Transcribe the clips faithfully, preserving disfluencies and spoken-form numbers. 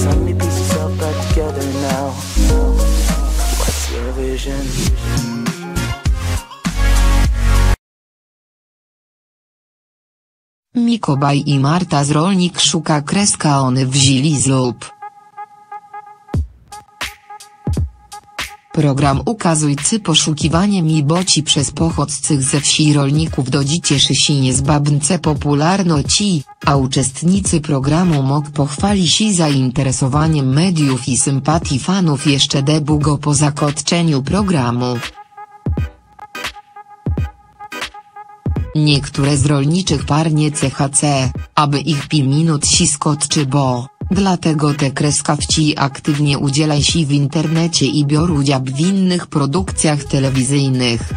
Find me piece yourself back together now. What's your vision? Mikołaj i Marta z Rolnik szuka kreska one wzięli ślub. Program ukazujcy poszukiwanie miboci przez pochodzących ze wsi rolników do dzicie Szysinie z Babnce popularno ci, a uczestnicy programu M O K pochwali się zainteresowaniem mediów i sympatii fanów jeszcze długo po zakończeniu programu. Niektóre z rolniczych parnie C H C, aby ich pi minut si skoczy bo, dlatego te kreska wci aktywnie udzielaj si w internecie i biorą udział w innych produkcjach telewizyjnych.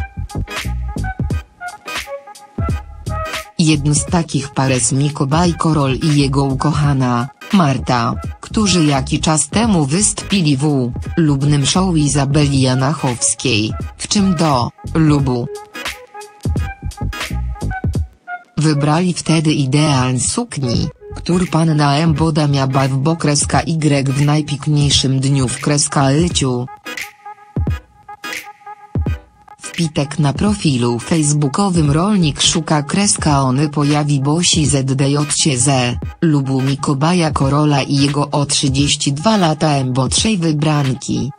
Jedn z takich par jest Mikołaj Korol i jego ukochana, Marta, którzy jakiś czas temu wystąpili w lubnym show Izabeli Janachowskiej, w czym do lubu. Wybrali wtedy idealn sukni, który panna M boda miała w bo kreska Y w najpiękniejszym dniu w kreska Lciu. Wpitek na profilu facebookowym Rolnik szuka kreska ony pojawi bosi zdjęcie ze lubu Mikołaja Korola i jego o trzydzieści dwa lata M bo trzej wybranki.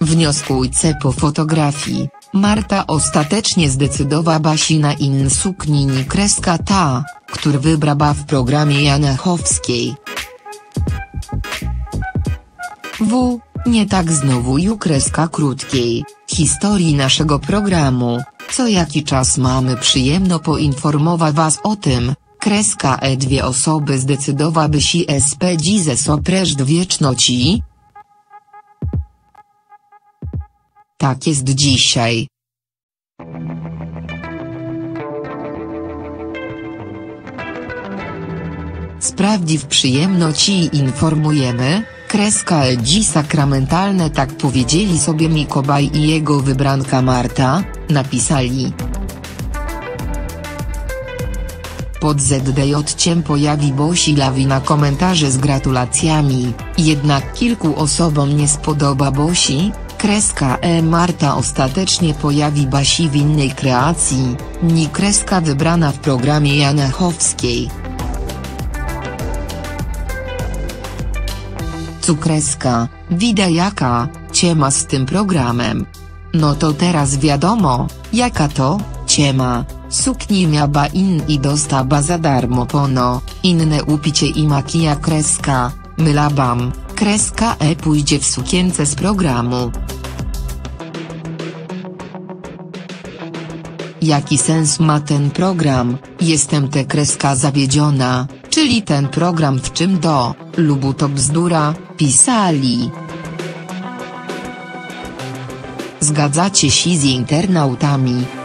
Wnioskujce po fotografii. Marta ostatecznie zdecydowała się na inną suknię niż kreska ta, którą wybrała w programie Janachowskiej. W. Nie tak znowu ju kreska krótkiej, historii naszego programu, co jaki czas mamy przyjemno poinformować was o tym, kreska e dwie osoby zdecydowały się spędzić ze sobą resztę wieczności. Tak jest dzisiaj. Sprawdziw przyjemno ci informujemy, kreska L G sakramentalne tak powiedzieli sobie Mikołaj i jego wybranka Marta, napisali. Pod zdjęciem pojawi bosi lawina komentarzy z gratulacjami, jednak kilku osobom nie spodoba bosi. Kreska E Marta ostatecznie pojawi się w innej kreacji, ni kreska wybrana w programie Janachowskiej. Cukreska, widać jaka, ciema z tym programem. No to teraz wiadomo, jaka to, ciema, sukni miała in i dostała za darmo pono, inne upicie i makija kreska, mylabam, kreska E pójdzie w sukience z programu. Jaki sens ma ten program, jestem te kreska zawiedziona, czyli ten program w czym do, lubu to bzdura, pisali. Zgadzacie się z internautami.